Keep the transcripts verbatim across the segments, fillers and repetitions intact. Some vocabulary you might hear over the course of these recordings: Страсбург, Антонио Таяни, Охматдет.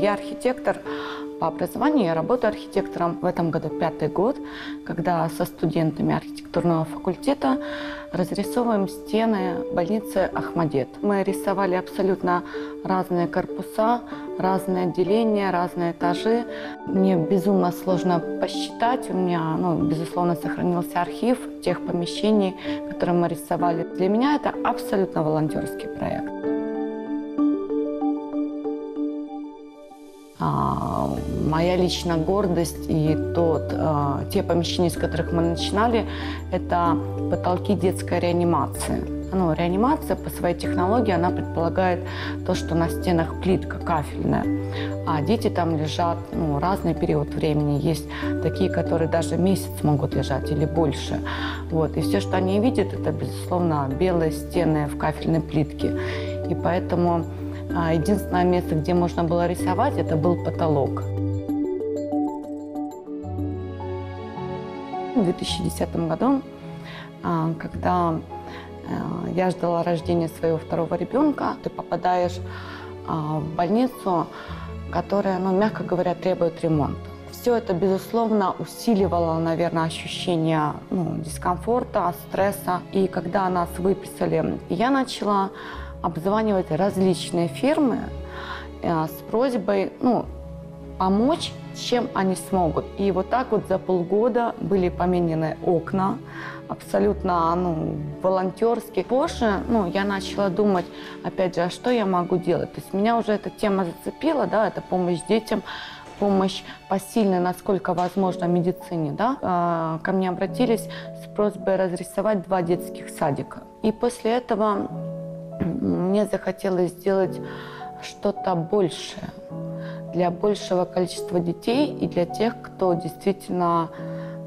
Я архитектор по образованию, я работаю архитектором. В этом году пятый год, когда со студентами архитектурного факультета разрисовываем стены больницы Охматдет. Мы рисовали абсолютно разные корпуса, разные отделения, разные этажи. Мне безумно сложно посчитать. У меня, ну, безусловно, сохранился архив тех помещений, которые мы рисовали. Для меня это абсолютно волонтерский проект. Моя личная гордость и тот, те помещения, с которых мы начинали, это потолки детской реанимации. Ну, реанимация по своей технологии, она предполагает то, что на стенах плитка кафельная, а дети там лежат, ну, разный период времени. Есть такие, которые даже месяц могут лежать или больше. Вот. И все, что они видят, это, безусловно, белые стены в кафельной плитке. И поэтому единственное место, где можно было рисовать, это был потолок. В две тысячи десятом году, когда я ждала рождения своего второго ребенка, ты попадаешь в больницу, которая, ну, мягко говоря, требует ремонта. Все это, безусловно, усиливало, наверное, ощущение, ну, дискомфорта, стресса. И когда нас выписали, я начала обзванивать различные фирмы э, с просьбой, ну, помочь, чем они смогут. И вот так вот за полгода были поменены окна, абсолютно, ну, волонтерские. Позже, ну, я начала думать, опять же, а что я могу делать? То есть меня уже эта тема зацепила, да, это помощь детям, помощь посильная, насколько возможно, в медицине, да. Э, ко мне обратились с просьбой разрисовать два детских садика. И после этого мне захотелось сделать что-то большее для большего количества детей и для тех, кто действительно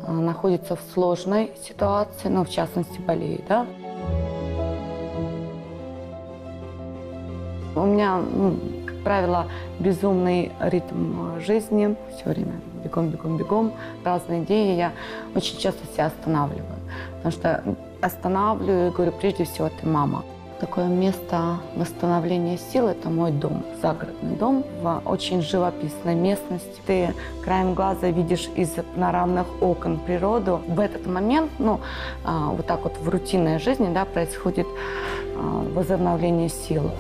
находится в сложной ситуации, ну, в частности, болеет, да. У меня, как правило, безумный ритм жизни. Все время бегом, бегом, бегом. Разные идеи. Я очень часто себя останавливаю. Потому что останавливаю и говорю, прежде всего, ты мама. Такое место восстановления сил – это мой дом, загородный дом в очень живописной местности. Ты краем глаза видишь из панорамных окон природу. В этот момент, ну, вот так вот в рутинной жизни, да, происходит возобновление сил.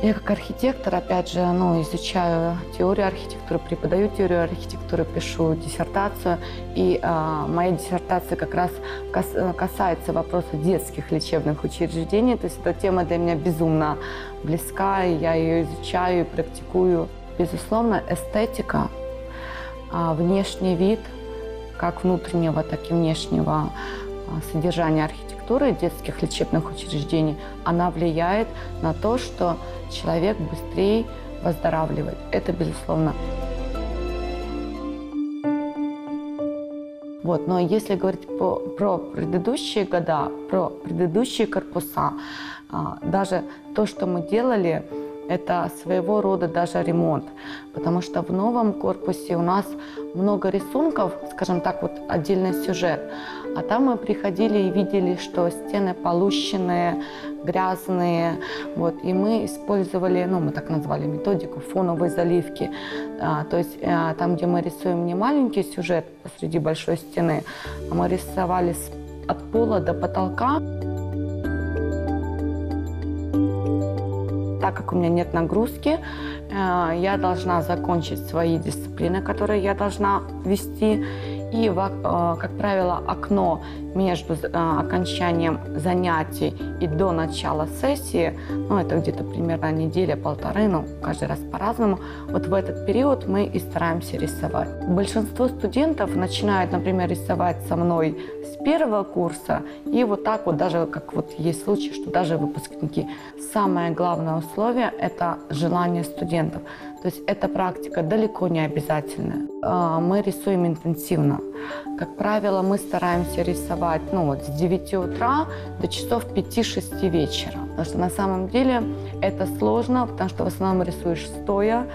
Я как архитектор, опять же, ну, изучаю теорию архитектуры, преподаю теорию архитектуры, пишу диссертацию. И э, моя диссертация как раз кас касается вопроса детских лечебных учреждений. То есть эта тема для меня безумно близка, и я ее изучаю и практикую. Безусловно, эстетика, э, внешний вид, как внутреннего, так и внешнего э, содержания архитектуры детских лечебных учреждений, она влияет на то, что человек быстрее выздоравливает. Это безусловно. Вот. Но если говорить по, про предыдущие года, про предыдущие корпуса, а, даже то, что мы делали, это своего рода даже ремонт. Потому что в новом корпусе у нас много рисунков, скажем так, вот отдельный сюжет. А там мы приходили и видели, что стены полущенные, грязные. Вот. И мы использовали, ну, мы так назвали методику фоновой заливки. А, то есть а, там, где мы рисуем не маленький сюжет посреди большой стены, а мы рисовали от пола до потолка. Так как у меня нет нагрузки, я должна закончить свои дисциплины, которые я должна вести. И, как правило, окно между окончанием занятий и до начала сессии, ну, это где-то примерно неделя-полторы, ну, каждый раз по-разному, вот в этот период мы и стараемся рисовать. Большинство студентов начинают, например, рисовать со мной с первого курса, и вот так вот даже, как вот есть случаи, что даже выпускники. Самое главное условие – это желание студентов. То есть эта практика далеко не обязательная. Мы рисуем интенсивно. Как правило, мы стараемся рисовать, ну, вот, с девяти утра до часов пяти-шести вечера. Потому что на самом деле это сложно, потому что в основном рисуешь стоя,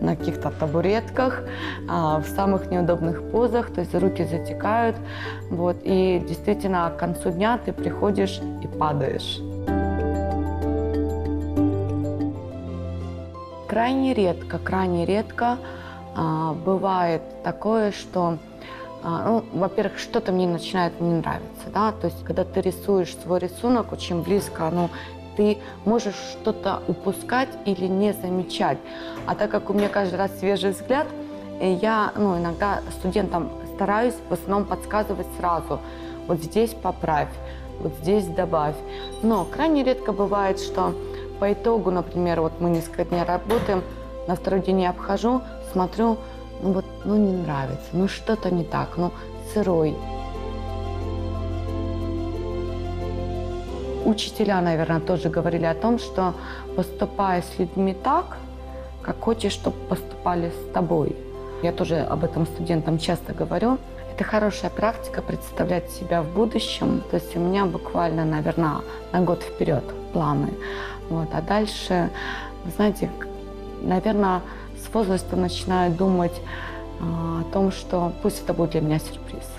на каких-то табуретках, в самых неудобных позах, то есть руки затекают. Вот, и действительно, к концу дня ты приходишь и падаешь. крайне редко, крайне редко а, бывает такое, что, а, ну, во-первых, что-то мне начинает не нравиться, да, то есть, когда ты рисуешь свой рисунок, очень близко, ну, ты можешь что-то упускать или не замечать. А так как у меня каждый раз свежий взгляд, я, ну, иногда студентам стараюсь в основном подсказывать сразу, вот здесь поправь, вот здесь добавь. Но крайне редко бывает, что по итогу, например, вот мы несколько дней работаем, на второй день я обхожу, смотрю, ну вот, ну не нравится, ну что-то не так, ну сырой. Учителя, наверное, тоже говорили о том, что поступая с людьми так, как хочешь, чтобы поступали с тобой. Я тоже об этом студентам часто говорю. Это хорошая практика представлять себя в будущем. То есть у меня буквально, наверное, на год вперед планы. Вот. А дальше, знаете, наверное, с возраста начинаю думать о том, что пусть это будет для меня сюрприз.